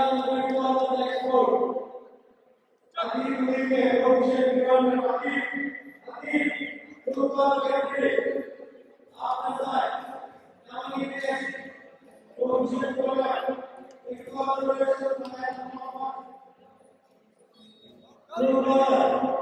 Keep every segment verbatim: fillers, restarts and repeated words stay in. down and going on to the next road. Taki to leave there, go to shake the gun and Taki, Taki, look up every day. Up and side, down in the next, go to shake the gun, take all the rest of the night and mama. Look up.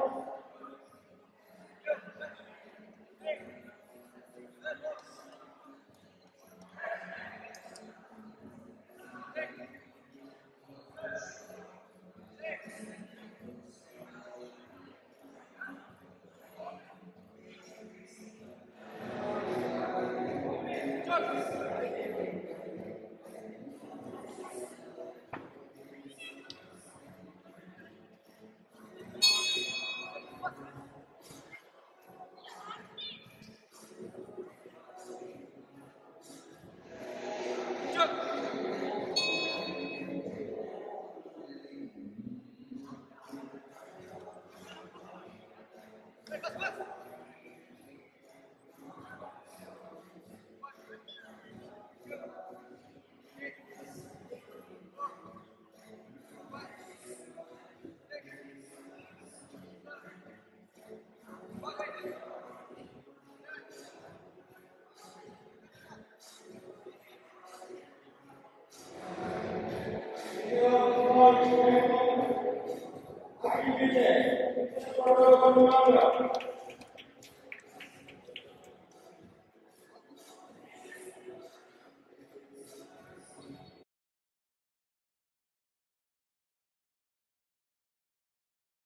Thank you.